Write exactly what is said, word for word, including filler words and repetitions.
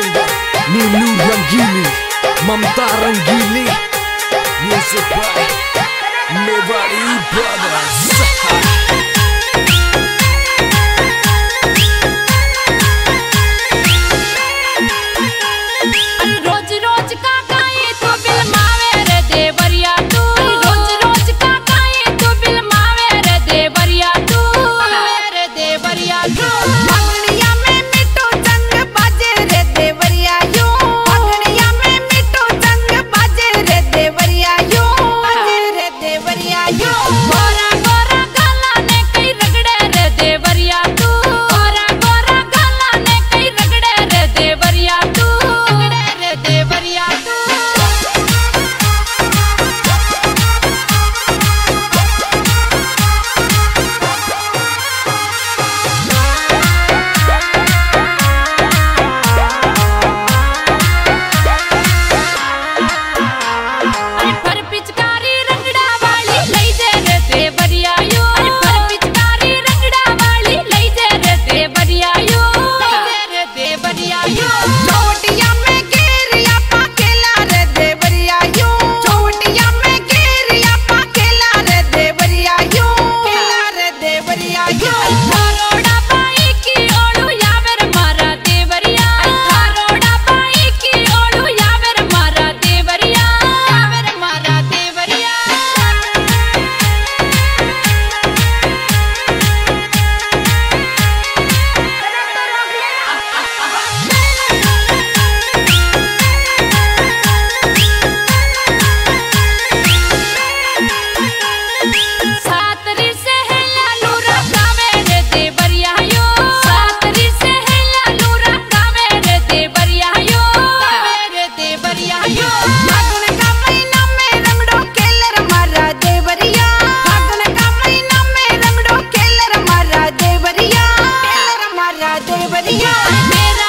Production by Neelu Rangili, Mamta Rangili, music by Mewari Brothers. Devaria,